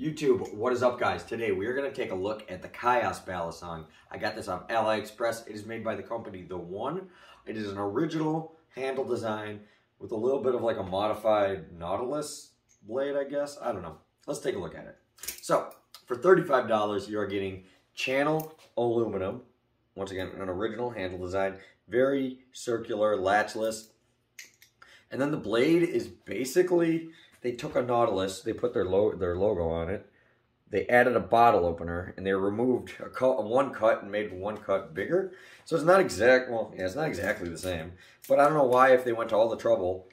YouTube, what is up guys? Today we are going to take a look at the Cyoz Balisong. I got this on AliExpress. It is made by the company The One. It is an original handle design with a little bit of like a modified Nautilus blade, I guess. I don't know. Let's take a look at it. So for $35, you are getting channel aluminum. Once again, an original handle design. Very circular, latchless. And then the blade is basically... They took a Nautilus, they put their logo on it, they added a bottle opener, and they removed one cut and made one cut bigger. So it's not exact, well, yeah, it's not exactly the same. But I don't know why, if they went to all the trouble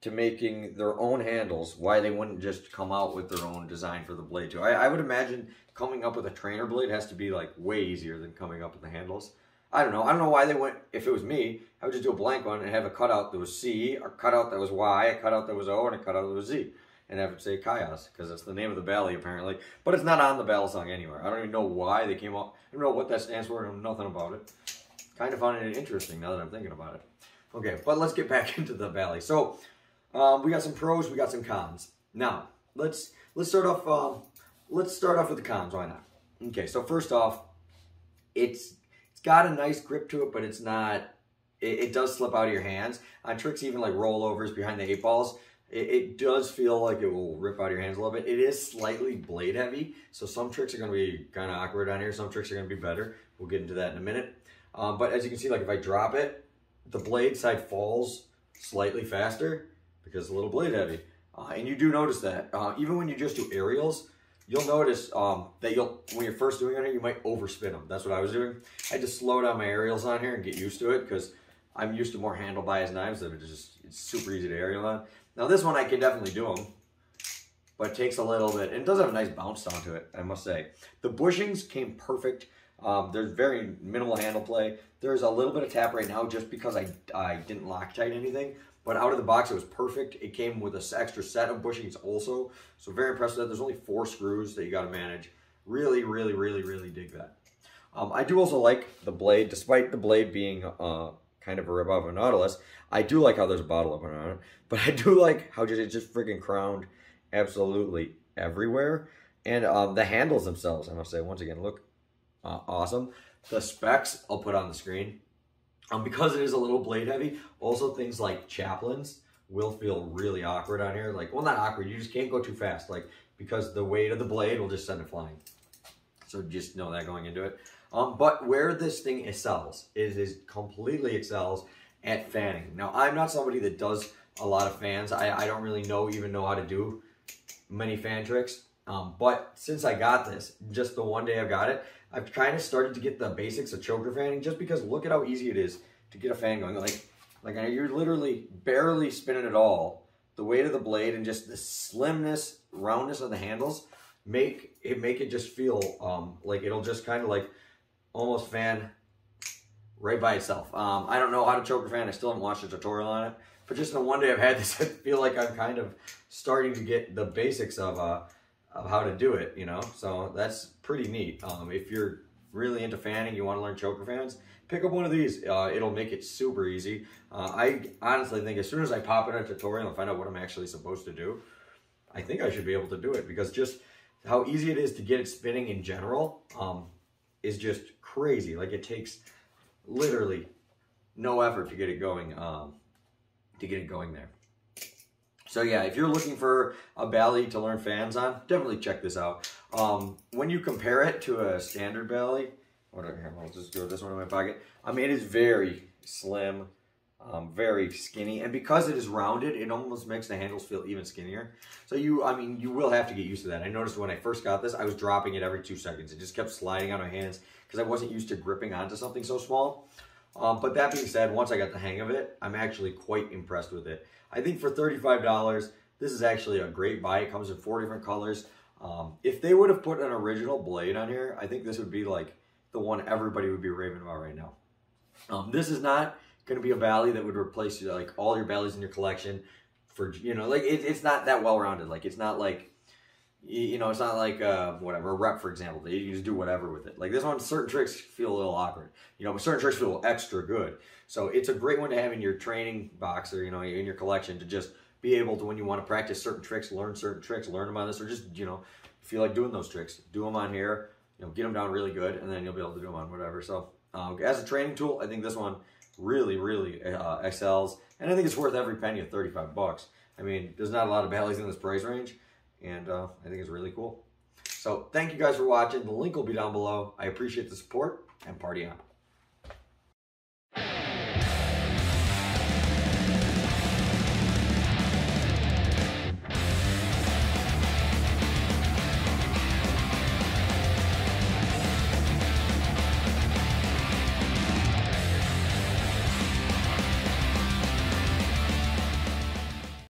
to making their own handles, why they wouldn't just come out with their own design for the blade too. I would imagine coming up with a trainer blade has to be like way easier than coming up with the handles. I don't know why they went, if it was me, I would just do a blank one and have a cutout that was C, a cutout that was Y, a cutout that was O, and a cutout that was Z. And have it say Cyoz, because that's the name of the bally apparently. But it's not on the Balisong anywhere. I don't even know why they came up. I don't know what that stands for, I don't know nothing about it. Kind of finding it interesting now that I'm thinking about it. Okay, but let's get back into the bally. So, we got some pros, we got some cons. Now, let's start off with the cons, why not? Okay, so first off, it's got a nice grip to it, but it's not, it does slip out of your hands. On tricks, even like rollovers behind the eight balls, it does feel like it will rip out of your hands a little bit. It is slightly blade heavy, so some tricks are gonna be kind of awkward on here, some tricks are gonna be better. We'll get into that in a minute. But as you can see, like if I drop it, the blade side falls slightly faster because it's a little blade heavy. And you do notice that, even when you just do aerials, you'll notice that when you're first doing it, you might overspin them. That's what I was doing. I just slow down my aerials on here and get used to it because I'm used to more handle bias knives that it's super easy to aerial on. Now this one I can definitely do them, but it takes a little bit. And it does have a nice bounce down to it, I must say. The bushings came perfect. There's very minimal handle play. There's a little bit of tap right now just because I didn't Loctite anything. But out of the box, it was perfect. It came with an extra set of bushings also. So very impressed with that. There's only 4 screws that you got to manage. Really, really, really, really dig that. I do also like the blade. Despite the blade being kind of a rib of a Nautilus, I do like how there's a bottle opener on it. But I do like how it's just freaking crowned absolutely everywhere. And the handles themselves, I must say, once again, look awesome. The specs I'll put on the screen. Because it is a little blade heavy, also things like chaplains will feel really awkward on here. Like, well, not awkward, you just can't go too fast. Like, because the weight of the blade will just send it flying. So just know that going into it. But where this thing excels, it completely excels at fanning. Now, I'm not somebody that does a lot of fans. I don't really even know how to do many fan tricks. But since I got this, just the one day I've got it, I've kind of started to get the basics of choker fanning just because look at how easy it is to get a fan going. Like you're literally barely spinning at all. The weight of the blade and just the slimness, roundness of the handles make it just feel like it'll just kind of like almost fan right by itself. I don't know how to choker fan. I still haven't watched a tutorial on it. But just in the one day I've had this, I feel like I'm kind of starting to get the basics of how to do it, you know, so that's pretty neat. If you're really into fanning, you want to learn choker fans, pick up one of these. It'll make it super easy. I honestly think as soon as I pop in a tutorial and find out what I'm actually supposed to do, I think I should be able to do it because just how easy it is to get it spinning in general is just crazy. Like it takes literally no effort to get it going, there. So yeah, if you're looking for a bally to learn fans on, definitely check this out. When you compare it to a standard bally, I'll just go this one in my pocket. I mean, it is very slim, very skinny, and because it is rounded, it almost makes the handles feel even skinnier. So you will have to get used to that. I noticed when I first got this, I was dropping it every 2 seconds. It just kept sliding out of my hands because I wasn't used to gripping onto something so small. But that being said, once I got the hang of it, I'm actually quite impressed with it. I think for $35, this is actually a great buy. It comes in 4 different colors. If they would have put an original blade on here, I think this would be like the one everybody would be raving about right now. This is not going to be a bally that would replace like all your ballies in your collection for, you know, like it's not that well-rounded. Like it's not like, you know, it's not like whatever, a rep, for example. You just do whatever with it. Like this one, certain tricks feel a little awkward, you know, but certain tricks feel extra good. So it's a great one to have in your training box or, you know, in your collection to just be able to, when you want to practice certain tricks, learn them on this, or just, you know, feel like doing those tricks, do them on here, you know, get them down really good, and then you'll be able to do them on whatever. So as a training tool, I think this one really excels, and I think it's worth every penny of 35 bucks. I mean, there's not a lot of ballets in this price range, and I think it's really cool. So thank you guys for watching. The link will be down below. I appreciate the support, and party on.